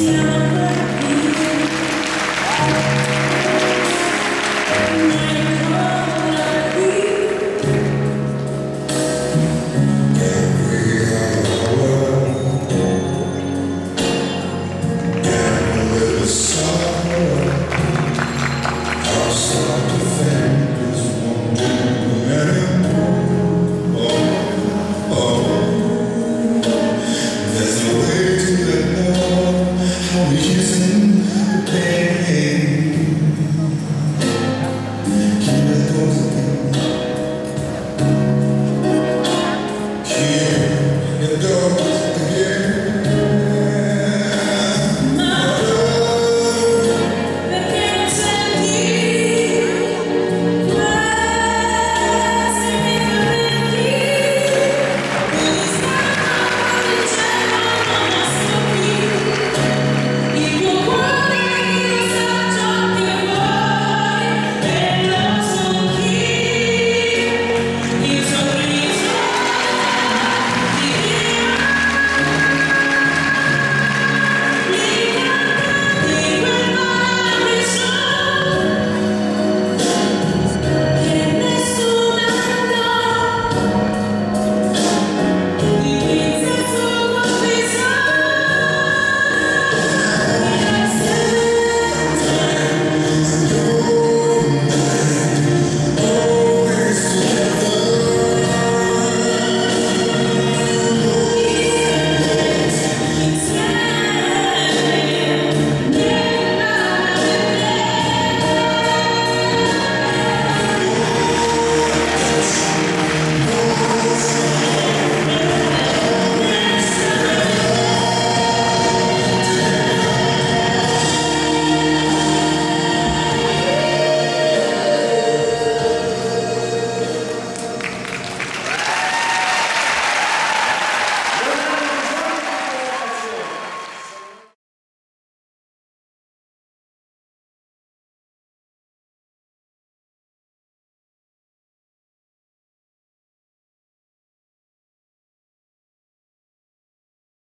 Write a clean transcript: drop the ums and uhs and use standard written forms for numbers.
Yeah.